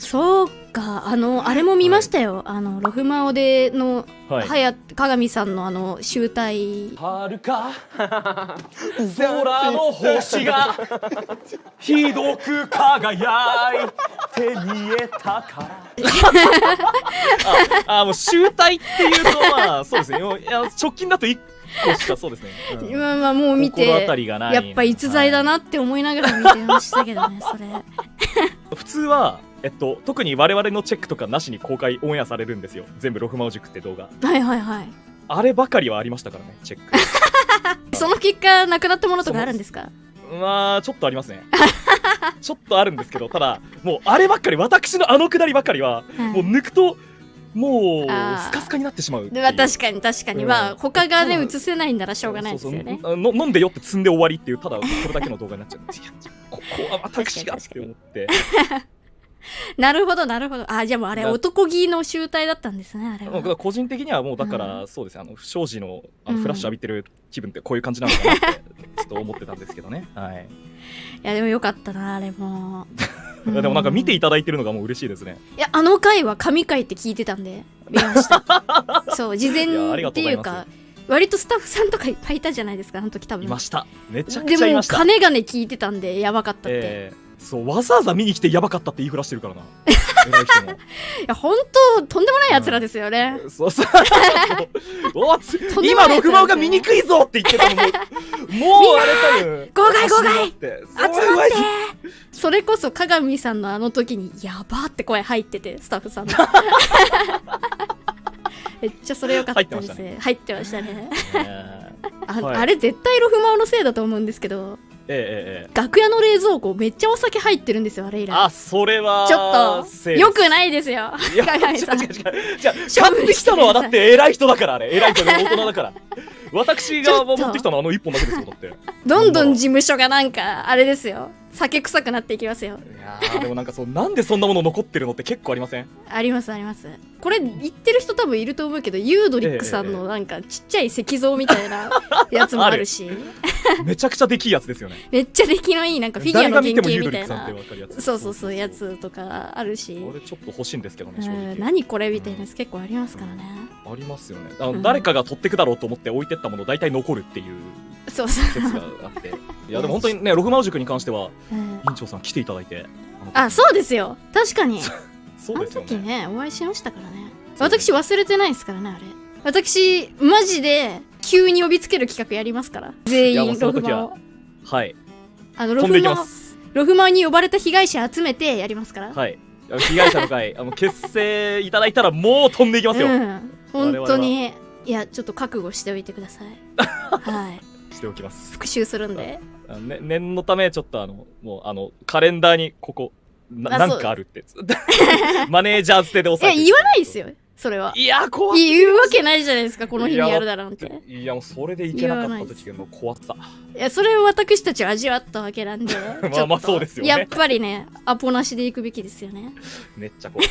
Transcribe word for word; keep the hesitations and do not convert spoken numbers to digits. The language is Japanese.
そうか、あのあれも見ましたよ、はい、あのロフマオでの早鏡さんのあの集大遥か空の星がひどく輝いて見えたからああ、もう集大っていうとまあそうですね、いや直近だといっこしかそうですね、うん、まあまあもう見てやっぱ逸材だなって思いながら見てましたけどね、それ普通はえっと、特に我々のチェックとかなしに公開オンエアされるんですよ、全部ロフマオ塾って動画。はいはいはい、あればかりはありましたからね、チェックその結果なくなったものとかあるんですか？まあちょっとありますねちょっとあるんですけど、ただもうあればっかり、私のあのくだりばっかりは、はい、もう抜くともうスカスカになってしまう。確かに確かに、まあ他がね映せないんならしょうがないですよね。飲んでよって積んで終わりっていう、ただこれだけの動画になっちゃうんですよここは私がって思ってなるほどなるほど。あ、じゃあもうあれ男気の集大だったんですね、あれは。個人的にはもうだから、うん、そうですね、あの不祥事のあのフラッシュ浴びてる気分ってこういう感じなのかなってちょっと思ってたんですけどねはい。いやでもよかったなあれもでもなんか見ていただいてるのがもう嬉しいですね。いやあの回は神回って聞いてたんで見ましたそう事前っていうか割とスタッフさんとかいっぱいいたじゃないですか、あの時多分。いました、めちゃくちゃいました。でも金がね聞いてたんでやばかったって、えーそうわざわざ見に来てやばかったって言いふらしてるからな偉い人も。いや本当とんでもないやつらですよね、うん、そうそう今ろくまおが見にくいぞって言ってたのももうあれ多分号外号外集まって、それこそ鏡さんのあの時に「やば」って声入ってて、スタッフさんのめっちゃそれよかったですね、入ってましたねあれ絶対ろくまおのせいだと思うんですけど、ええ、楽屋の冷蔵庫めっちゃお酒入ってるんですよ、あれ以来。あ、それはちょっとよくないですよ。じゃあ買ってきたのはだって偉い人だから、あれ偉い人で大人だから私が持ってきたのはあのいっぽんだけですよ、だってどんどん事務所がなんかあれですよ、酒臭くなっていきますよ。いやーでもなんかそうなんでそんなもの残ってるのって結構ありません？ありますあります。これ言ってる人多分いると思うけど、ユードリックさんのなんかちっちゃい石像みたいなやつもあるしめちゃくちゃできいやつですよねめっちゃできのいいなんかフィギュアの原型みたいな、そうそうそうやつとかあるし、これちょっと欲しいんですけどね正直。何これみたいなやつ結構ありますからね、ありますよね。あの誰かが取ってくだろうと思って置いてったもの大体残るっていう説があって、いやでも本当にねろくまお塾に関しては院長さん来ていただいて、あそうですよ、確かにあの時ねお会いしましたからね、私忘れてないですからね、あれ私マジで急に呼びつける企画やりますから、全員ろくまお、はい、あのろくまおに呼ばれた被害者集めてやりますから、はい、被害者の会結成いただいたらもう飛んでいきますよ本当に。いやちょっと覚悟しておいてくださいはいしておきます、復習するんで念のためちょっとあのもうあのカレンダーにここなんかあるってマネージャー捨てで押さえて、いや言わないですよそれは。いや怖い、言うわけないじゃないですかこの日にやるだなんて。いやもうそれでいけなかった時の怖さ、いやそれを私たちは味わったわけなんでまあまあそうですよね、やっぱりねアポなしで行くべきですよねめっちゃ怖い